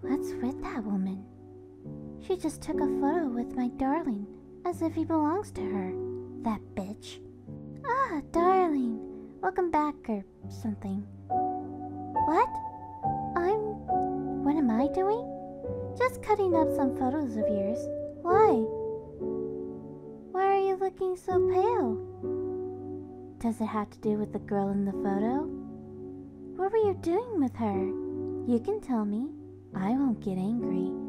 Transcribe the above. What's with that woman? She just took a photo with my darling, as if he belongs to her, that bitch. Ah, darling, welcome back or something. What? What am I doing? Just cutting up some photos of yours. Why? Why are you looking so pale? Does it have to do with the girl in the photo? What were you doing with her? You can tell me. I won't get angry.